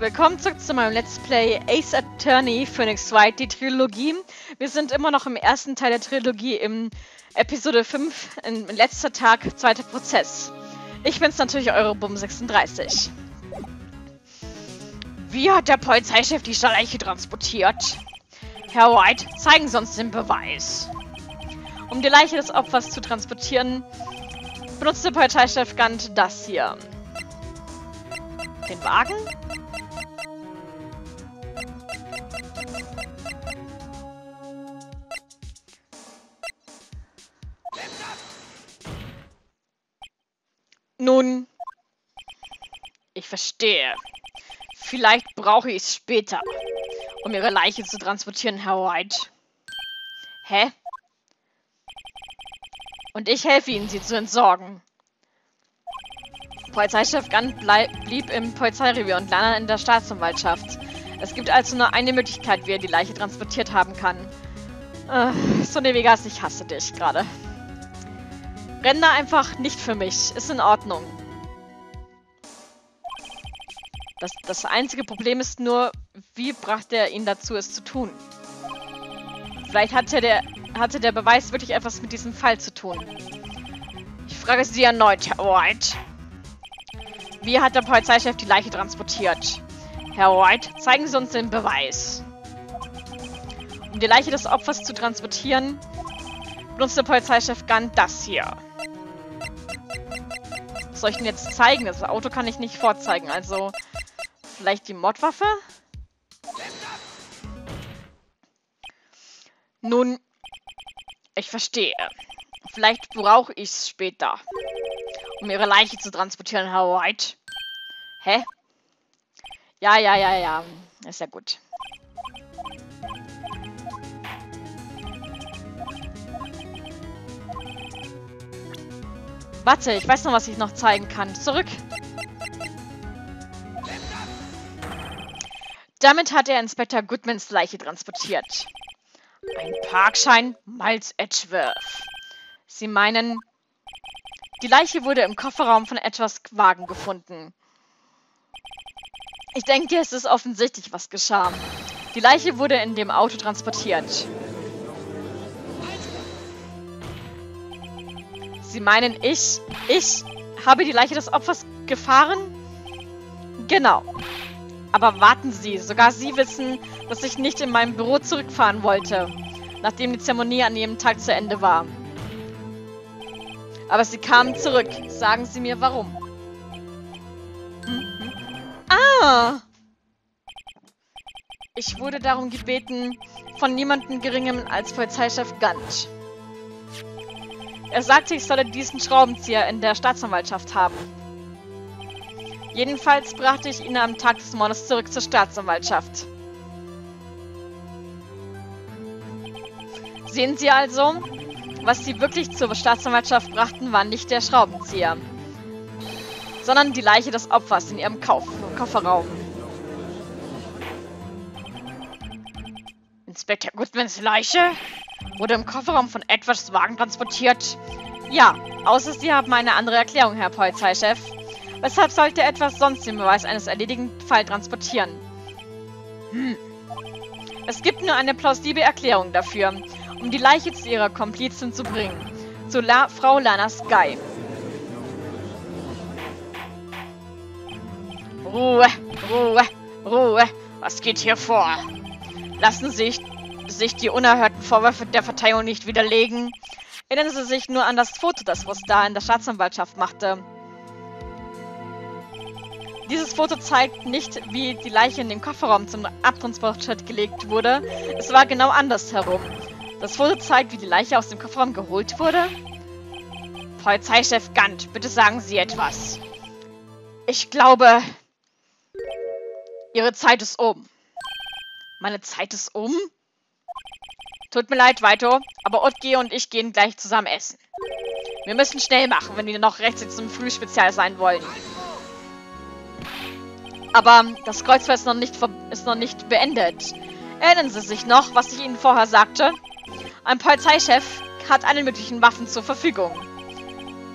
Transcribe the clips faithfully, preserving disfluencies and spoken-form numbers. Willkommen zurück zu meinem Let's Play Ace Attorney Phoenix Wright, die Trilogie. Wir sind immer noch im ersten Teil der Trilogie, im Episode fünf, im letzter Tag, zweiter Prozess. Ich bin's natürlich, eure Bumm sechsunddreißig. Wie hat der Polizeichef die Leiche transportiert? Herr Wright, zeigen Sie uns den Beweis. Um die Leiche des Opfers zu transportieren, benutzt der Polizeichef Gant das hier. Den Wagen? Nun, ich verstehe. Vielleicht brauche ich es später, um Ihre Leiche zu transportieren, Herr Wright. Hä? Und ich helfe Ihnen, sie zu entsorgen. Polizeichef Gant blieb im Polizeirevier und Lana in der Staatsanwaltschaft. Es gibt also nur eine Möglichkeit, wie er die Leiche transportiert haben kann. Äh, Sonny Vegas, ich hasse dich gerade. Renne einfach nicht für mich. Ist in Ordnung. Das, das einzige Problem ist nur, wie brachte er ihn dazu, es zu tun? Vielleicht hatte der, hatte der Beweis wirklich etwas mit diesem Fall zu tun. Ich frage Sie erneut, Herr Wright. Wie hat der Polizeichef die Leiche transportiert? Herr Wright, zeigen Sie uns den Beweis. Um die Leiche des Opfers zu transportieren, benutzt der Polizeichef Gant das hier. Was soll ich denn jetzt zeigen? Das Auto kann ich nicht vorzeigen, also vielleicht die Mordwaffe? Nun, ich verstehe. Vielleicht brauche ich es später, um Ihre Leiche zu transportieren, Herr Wright. Hä? Ja, ja, ja, ja. Ist ja gut. Warte, ich weiß noch, was ich noch zeigen kann. Zurück. Damit hat er Inspektor Goodmans Leiche transportiert. Ein Parkschein, Miles Edgeworth. Sie meinen... Die Leiche wurde im Kofferraum von Edgeworths Wagen gefunden. Ich denke, es ist offensichtlich, was geschah. Die Leiche wurde in dem Auto transportiert. Sie meinen, ich, ich habe die Leiche des Opfers gefahren? Genau. Aber warten Sie, sogar Sie wissen, dass ich nicht in meinem Büro zurückfahren wollte, nachdem die Zeremonie an jedem Tag zu Ende war. Aber sie kamen zurück. Sagen Sie mir, warum. Mhm. Ah! Ich wurde darum gebeten, von niemandem Geringem als Polizeichef Gant. Er sagte, ich solle diesen Schraubenzieher in der Staatsanwaltschaft haben. Jedenfalls brachte ich ihn am Tag des Mordes zurück zur Staatsanwaltschaft. Sehen Sie also... Was sie wirklich zur Staatsanwaltschaft brachten, war nicht der Schraubenzieher, sondern die Leiche des Opfers in ihrem Kauf Kofferraum. Inspektor Goodmans Leiche wurde im Kofferraum von Edgeworths Wagen transportiert. Ja, außer Sie haben eine andere Erklärung, Herr Polizeichef. Weshalb sollte Edgeworth sonst den Beweis eines erledigten Falls transportieren? Hm. Es gibt nur eine plausible Erklärung dafür. Um die Leiche zu ihrer Komplizin zu bringen. Zu La Frau Lana Sky. Ruhe, Ruhe, Ruhe. Was geht hier vor? Lassen Sie sich die unerhörten Vorwürfe der Verteidigung nicht widerlegen. Erinnern Sie sich nur an das Foto, das Rostar in der Staatsanwaltschaft machte. Dieses Foto zeigt nicht, wie die Leiche in den Kofferraum zum Abtransport gelegt wurde. Es war genau andersherum. Das Foto zeigt, wie die Leiche aus dem Kofferraum geholt wurde. Polizeichef Gant, bitte sagen Sie etwas. Ich glaube, Ihre Zeit ist um. Meine Zeit ist um? Tut mir leid, Vaito, aber Otge und ich gehen gleich zusammen essen. Wir müssen schnell machen, wenn wir noch rechtzeitig zum Frühspezial sein wollen. Aber das Kreuzfeuer ist noch nicht, ist noch nicht beendet. Erinnern Sie sich noch, was ich Ihnen vorher sagte? Ein Polizeichef hat alle möglichen Waffen zur Verfügung.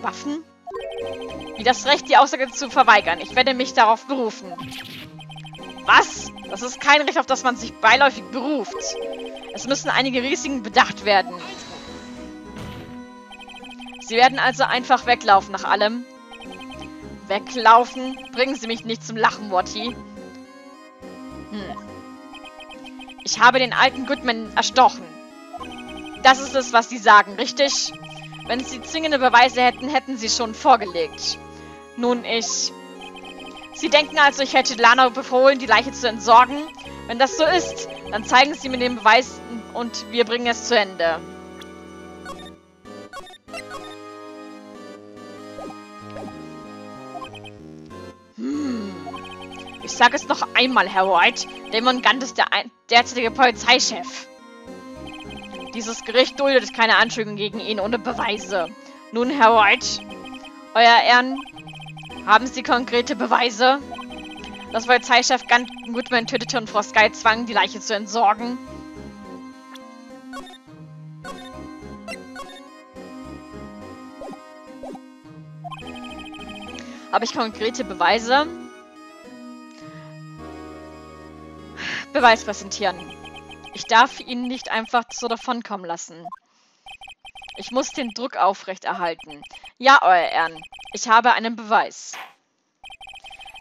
Waffen? Wie das Recht, die Aussage zu verweigern. Ich werde mich darauf berufen. Was? Das ist kein Recht, auf das man sich beiläufig beruft. Es müssen einige Risiken bedacht werden. Sie werden also einfach weglaufen nach allem. Weglaufen? Bringen Sie mich nicht zum Lachen, Watty. Hm. Ich habe den alten Goodman erstochen. Das ist es, was Sie sagen, richtig? Wenn Sie zwingende Beweise hätten, hätten Sie schon vorgelegt. Nun, ich... Sie denken also, ich hätte Lana befohlen, die Leiche zu entsorgen? Wenn das so ist, dann zeigen Sie mir den Beweis und wir bringen es zu Ende. Hm. Ich sage es noch einmal, Herr White. Damon Gant ist der derzeitige Polizeichef. Dieses Gericht duldet keine Anschuldigung gegen ihn ohne Beweise. Nun, Herr White, Euer Ehren, haben Sie konkrete Beweise? Das Polizeichef Gant Goodman tötete und Frau Sky zwang, die Leiche zu entsorgen. Habe ich konkrete Beweise? Beweis präsentieren. Ich darf ihn nicht einfach so davonkommen lassen. Ich muss den Druck aufrechterhalten. Ja, Euer Ehren, ich habe einen Beweis.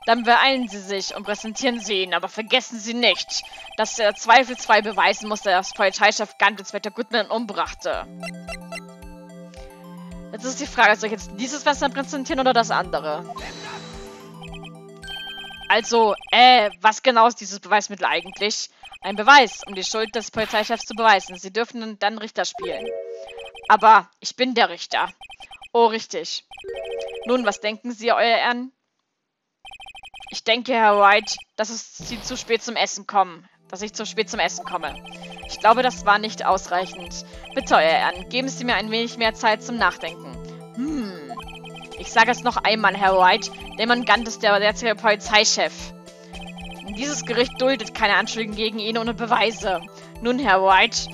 Dann beeilen Sie sich und präsentieren Sie ihn, aber vergessen Sie nicht, dass er zweifelsfrei beweisen muss, dass Polizeichef Gant Inspektor Goodman umbrachte. Jetzt ist die Frage, soll ich jetzt dieses Messer präsentieren oder das andere? Also, äh, was genau ist dieses Beweismittel eigentlich? Ein Beweis, um die Schuld des Polizeichefs zu beweisen. Sie dürfen dann Richter spielen. Aber ich bin der Richter. Oh, richtig. Nun, was denken Sie, Euer Ehren? Ich denke, Herr White, dass es Sie zu spät zum Essen kommen. Dass ich zu spät zum Essen komme. Ich glaube, das war nicht ausreichend. Bitte, Euer Ehren, geben Sie mir ein wenig mehr Zeit zum Nachdenken. Hm. Ich sage es noch einmal, Herr White. Damon Gant ist der derzeitige Polizeichef. Dieses Gericht duldet keine Anschuldigung gegen ihn ohne Beweise. Nun, Herr White,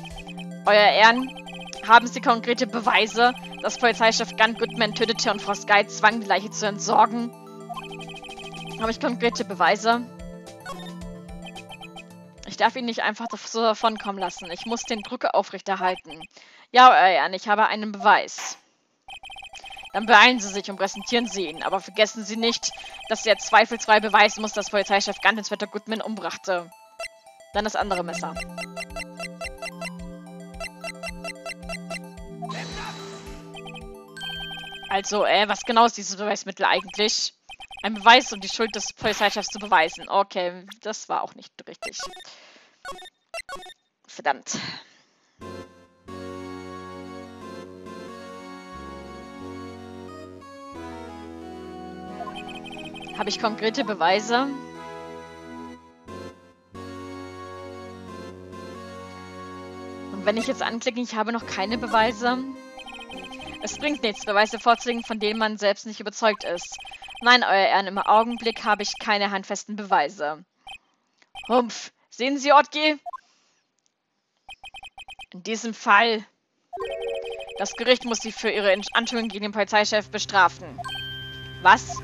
Euer Ehren, haben Sie konkrete Beweise, dass Polizeichef Gant Goodman tötete und Frau Sky zwang, die Leiche zu entsorgen? Habe ich konkrete Beweise? Ich darf ihn nicht einfach so davonkommen lassen. Ich muss den Druck aufrechterhalten. Ja, Euer Ehren, ich habe einen Beweis. Dann beeilen Sie sich und präsentieren Sie ihn. Aber vergessen Sie nicht, dass er zweifelsfrei beweisen muss, dass Polizeichef Gant Inspektor Goodman umbrachte. Dann das andere Messer. Also, äh, was genau ist dieses Beweismittel eigentlich? Ein Beweis, um die Schuld des Polizeichefs zu beweisen. Okay, das war auch nicht richtig. Verdammt. Habe ich konkrete Beweise? Und wenn ich jetzt anklicke, ich habe noch keine Beweise? Es bringt nichts, Beweise vorzulegen, von denen man selbst nicht überzeugt ist. Nein, Euer Ehren, im Augenblick habe ich keine handfesten Beweise. Humpf, sehen Sie, Otgi? In diesem Fall... Das Gericht muss Sie für Ihre Anschuldigung gegen den Polizeichef bestrafen. Was?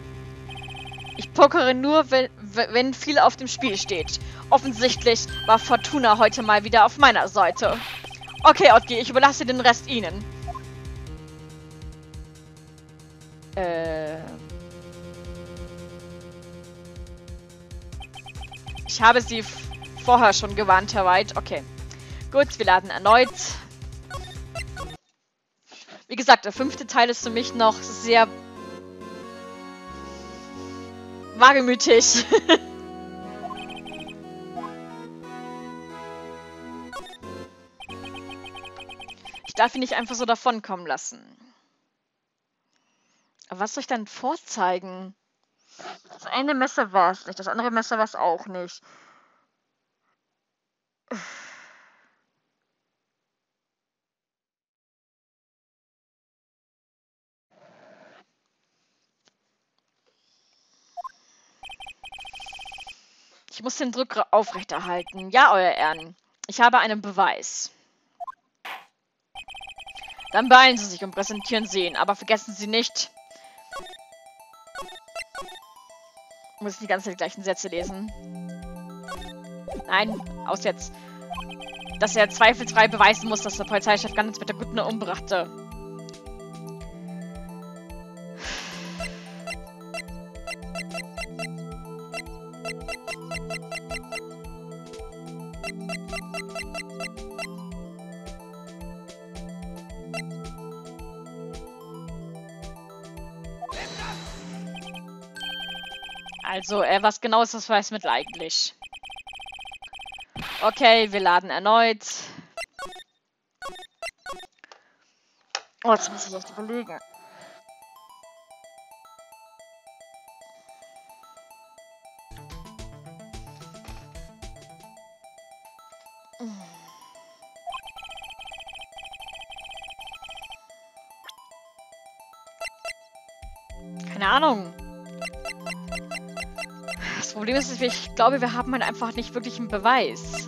Ich pokere nur, wenn viel auf dem Spiel steht. Offensichtlich war Fortuna heute mal wieder auf meiner Seite. Okay, Otgi, ich überlasse den Rest Ihnen. Äh... Ich habe Sie vorher schon gewarnt, Herr White. Okay. Gut, wir laden erneut. Wie gesagt, der fünfte Teil ist für mich noch sehr... wagemütig. Ich darf ihn nicht einfach so davonkommen lassen. Aber was soll ich dann vorzeigen? Das eine Messer war es nicht, das andere Messer war es auch nicht. Ich muss den Druck aufrechterhalten. Ja, Euer Ehren. Ich habe einen Beweis. Dann beeilen Sie sich und präsentieren Sie ihn. Aber vergessen Sie nicht... Muss ich die ganze Zeit die gleichen Sätze lesen. Nein, aus jetzt. Dass er zweifelsfrei beweisen muss, dass der Polizeichef Gant mit der Goodman umbrachte. Also, äh, was genau ist das Beweismittel eigentlich? Okay, wir laden erneut. Oh, jetzt muss ich echt überlegen. Keine Ahnung. Das Problem ist, ich glaube, wir haben halt einfach nicht wirklich einen Beweis.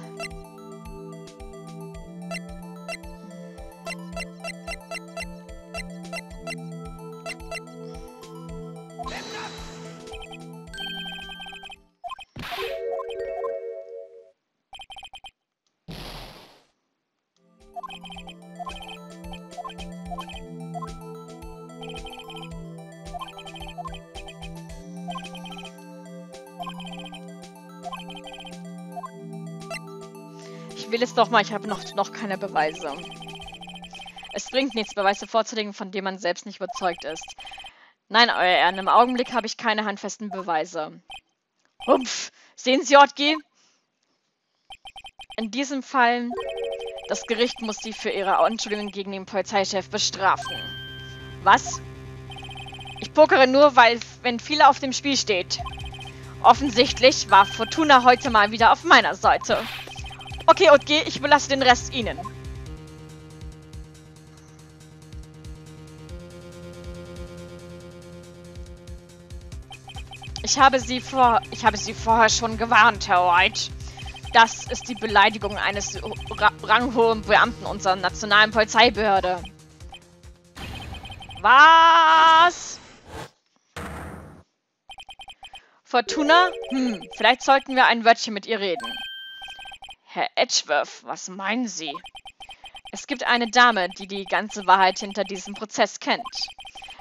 Ich will es doch mal, ich habe noch, noch keine Beweise. Es bringt nichts, Beweise vorzulegen, von denen man selbst nicht überzeugt ist. Nein, Euer Ehren, im Augenblick habe ich keine handfesten Beweise. Humpf! Sehen Sie, Otgi? In diesem Fall, das Gericht muss Sie für Ihre Anschuldigungen gegen den Polizeichef bestrafen. Was? Ich pokere nur, weil, wenn viel auf dem Spiel steht. Offensichtlich war Fortuna heute mal wieder auf meiner Seite. Okay, okay, ich überlasse den Rest Ihnen. Ich habe Sie vor, ich habe Sie vorher schon gewarnt, Herr White. Das ist die Beleidigung eines ra ranghohen Beamten unserer nationalen Polizeibehörde. Was? Fortuna? Hm, vielleicht sollten wir ein Wörtchen mit ihr reden. Herr Edgeworth, was meinen Sie? Es gibt eine Dame, die die ganze Wahrheit hinter diesem Prozess kennt.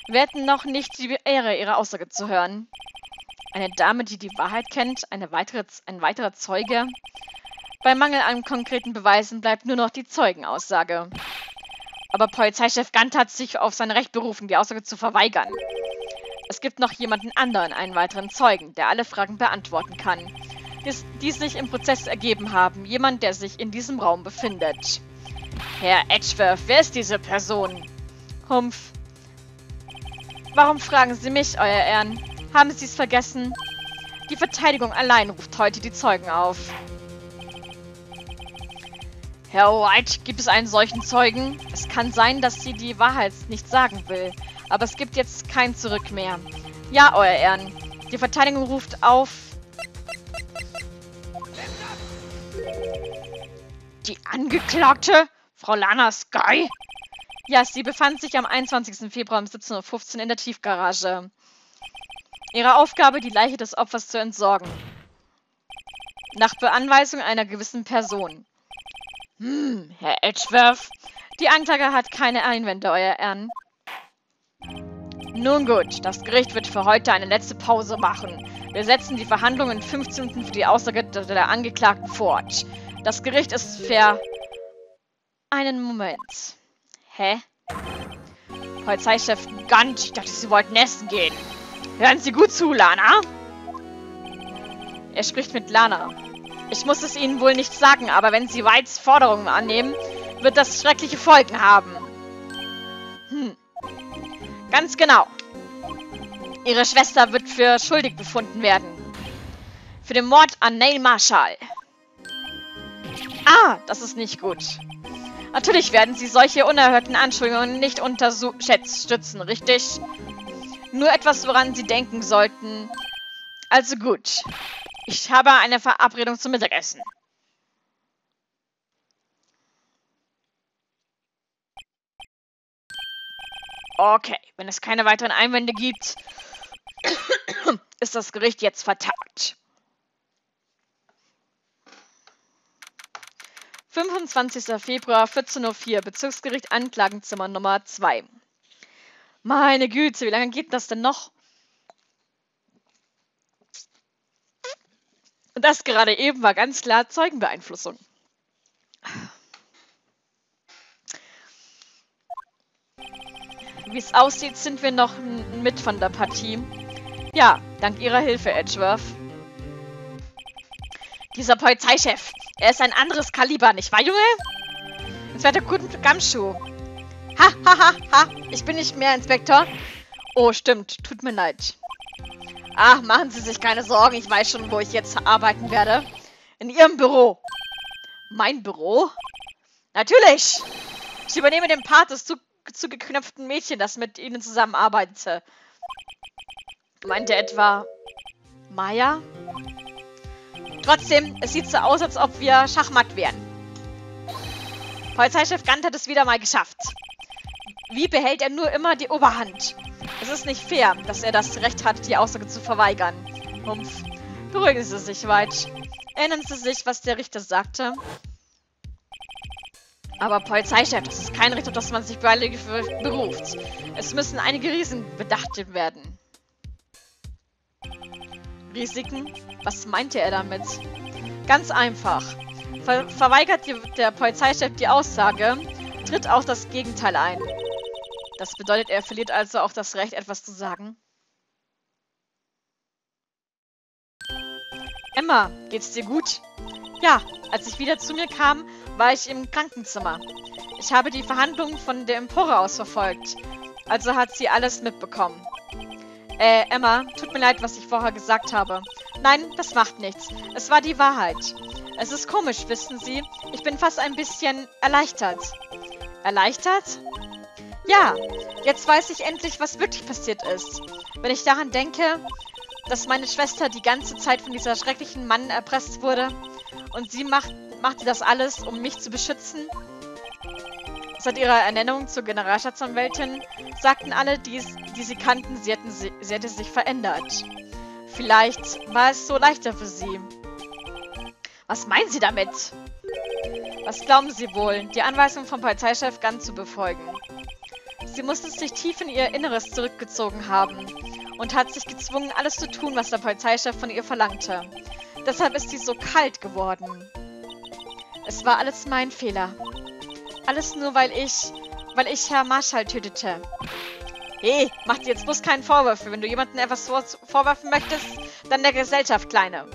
Wir hätten noch nicht die Ehre, ihre Aussage zu hören. Eine Dame, die die Wahrheit kennt, eine weitere, ein weiterer Zeuge. Bei Mangel an konkreten Beweisen bleibt nur noch die Zeugenaussage. Aber Polizeichef Gant hat sich auf sein Recht berufen, die Aussage zu verweigern. Es gibt noch jemanden anderen, einen weiteren Zeugen, der alle Fragen beantworten kann, die sich im Prozess ergeben haben. Jemand, der sich in diesem Raum befindet. Herr Edgeworth, wer ist diese Person? Humpf. Warum fragen Sie mich, Euer Ehren? Haben Sie es vergessen? Die Verteidigung allein ruft heute die Zeugen auf. Herr White, gibt es einen solchen Zeugen? Es kann sein, dass sie die Wahrheit nicht sagen will. Aber es gibt jetzt kein Zurück mehr. Ja, Euer Ehren. Die Verteidigung ruft auf die Angeklagte? Frau Lana Sky? Ja, sie befand sich am einundzwanzigsten Februar um siebzehn Uhr fünfzehn in der Tiefgarage. Ihre Aufgabe, die Leiche des Opfers zu entsorgen. Nach Beanweisung einer gewissen Person. Hm, Herr Edgeworth, die Anklage hat keine Einwände, Euer Ehren. Nun gut, das Gericht wird für heute eine letzte Pause machen. Wir setzen die Verhandlungen in fünfzehn Minuten für die Aussage der Angeklagten fort. Das Gericht ist ver... Einen Moment. Hä? Polizeichef Gant, ich dachte, Sie wollten essen gehen. Hören Sie gut zu, Lana. Er spricht mit Lana. Ich muss es Ihnen wohl nicht sagen, aber wenn Sie Whites Forderungen annehmen, wird das schreckliche Folgen haben. Hm. Ganz genau. Ihre Schwester wird für schuldig befunden werden. Für den Mord an Neil Marshall. Ah, das ist nicht gut. Natürlich werden Sie solche unerhörten Anschuldigungen nicht unterstützen, richtig? Nur etwas, woran Sie denken sollten. Also gut. Ich habe eine Verabredung zum Mittagessen. Okay, wenn es keine weiteren Einwände gibt, ist das Gericht jetzt vertagt. fünfundzwanzigster Februar, vierzehn Uhr vier, Bezirksgericht, Anklagenzimmer Nummer zwei. Meine Güte, wie lange geht das denn noch? Und das gerade eben war ganz klar Zeugenbeeinflussung. Wie es aussieht, sind wir noch mit von der Partie. Ja, dank Ihrer Hilfe, Edgeworth. Dieser Polizeichef, er ist ein anderes Kaliber, nicht wahr, Junge? Inspektor Gumshoe. Ha, ha, ha, ha, ich bin nicht mehr Inspektor. Oh, stimmt, tut mir leid. Ach, machen Sie sich keine Sorgen, ich weiß schon, wo ich jetzt arbeiten werde. In Ihrem Büro. Mein Büro? Natürlich! Ich übernehme den Part des zu zugeknöpften Mädchen, das mit Ihnen zusammenarbeitete. Meint er etwa Maya? Trotzdem, es sieht so aus, als ob wir Schachmatt wären. Polizeichef Gant hat es wieder mal geschafft. Wie behält er nur immer die Oberhand? Es ist nicht fair, dass er das Recht hat, die Aussage zu verweigern. Humpf. Beruhigen Sie sich, White. Erinnern Sie sich, was der Richter sagte? Aber Polizeichef, das ist kein Recht, auf das man sich beruft. Es müssen einige Riesen bedacht werden. Risiken? Was meinte er damit? Ganz einfach. Ver verweigert die, der Polizeichef die Aussage, tritt auch das Gegenteil ein. Das bedeutet, er verliert also auch das Recht, etwas zu sagen. Emma, geht's dir gut? Ja, als ich wieder zu mir kam, war ich im Krankenzimmer. Ich habe die Verhandlungen von der Empore aus verfolgt. Also hat sie alles mitbekommen. Äh, Emma, tut mir leid, was ich vorher gesagt habe. Nein, das macht nichts. Es war die Wahrheit. Es ist komisch, wissen Sie. Ich bin fast ein bisschen erleichtert. Erleichtert? Ja, jetzt weiß ich endlich, was wirklich passiert ist. Wenn ich daran denke, dass meine Schwester die ganze Zeit von dieser schrecklichen Mann erpresst wurde und sie macht, machte das alles, um mich zu beschützen. Seit ihrer Ernennung zur Generalstaatsanwältin sagten alle, die, die sie kannten, sie, hätten, sie, sie hätte sich verändert. Vielleicht war es so leichter für sie. Was meinen Sie damit? Was glauben Sie wohl, die Anweisung vom Polizeichef Gant zu befolgen? Sie musste sich tief in ihr Inneres zurückgezogen haben und hat sich gezwungen, alles zu tun, was der Polizeichef von ihr verlangte. Deshalb ist sie so kalt geworden. Es war alles mein Fehler. Alles nur, weil ich, weil ich Herr Marshall tötete. Hey, mach dir jetzt bloß keinen Vorwurf. Wenn du jemandem etwas vor vorwerfen möchtest, dann der Gesellschaft, Kleine.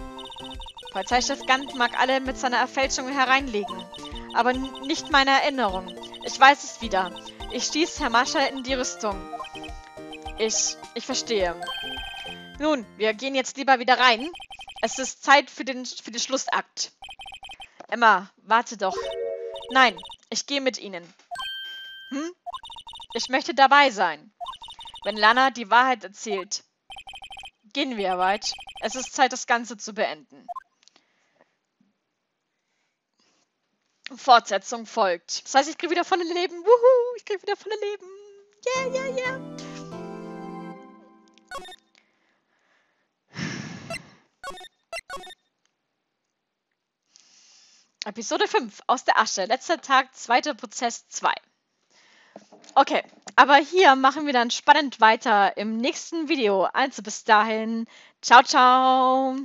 Polizeichef Gant mag alle mit seiner Erfälschung hereinlegen, aber nicht meine Erinnerung. Ich weiß es wieder. Ich stieß Herr Marshall in die Rüstung. Ich, ich verstehe. Nun, wir gehen jetzt lieber wieder rein. Es ist Zeit für den, für den Schlussakt. Emma, warte doch. Nein. Ich gehe mit Ihnen. Hm? Ich möchte dabei sein. Wenn Lana die Wahrheit erzählt. Gehen wir, White. Es ist Zeit, das Ganze zu beenden. Fortsetzung folgt. Das heißt, ich kriege wieder von den Leben. Wuhu! Ich kriege wieder von den Leben. Yeah, yeah, yeah. Episode fünf, aus der Asche, letzter Tag, zweiter Prozess zwei. Okay, aber hier machen wir dann spannend weiter im nächsten Video. Also bis dahin, ciao, ciao!